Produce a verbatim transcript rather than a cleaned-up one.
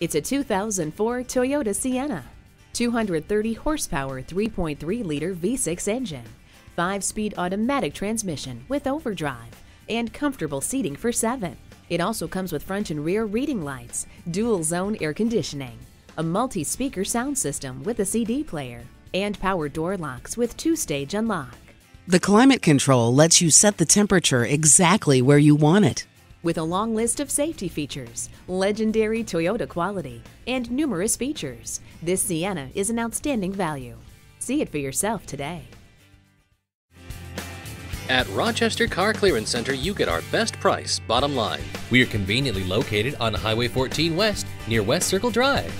It's a two thousand four Toyota Sienna, two hundred thirty horsepower, three point three liter V six engine, five-speed automatic transmission with overdrive, and comfortable seating for seven. It also comes with front and rear reading lights, dual-zone air conditioning, a multi-speaker sound system with a C D player, and power door locks with two-stage unlock. The climate control lets you set the temperature exactly where you want it. With a long list of safety features, legendary Toyota quality, and numerous features, this Sienna is an outstanding value. See it for yourself today. At Rochester Car Clearance Center, you get our best price, bottom line. We are conveniently located on Highway fourteen West, near West Circle Drive.